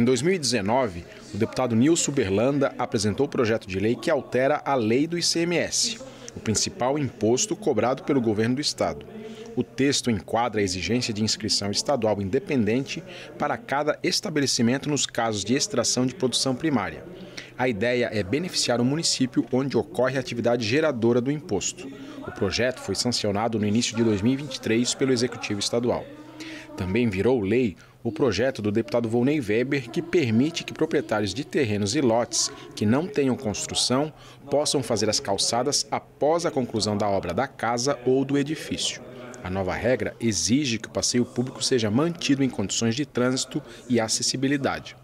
Em 2019, o deputado Nilso Berlanda apresentou o projeto de lei que altera a lei do ICMS, o principal imposto cobrado pelo governo do estado. O texto enquadra a exigência de inscrição estadual independente para cada estabelecimento nos casos de extração de produção primária. A ideia é beneficiar o município onde ocorre a atividade geradora do imposto. O projeto foi sancionado no início de 2023 pelo Executivo Estadual. Também virou lei o projeto do deputado Volnei Weber, que permite que proprietários de terrenos e lotes que não tenham construção possam fazer as calçadas após a conclusão da obra da casa ou do edifício. A nova regra exige que o passeio público seja mantido em condições de trânsito e acessibilidade.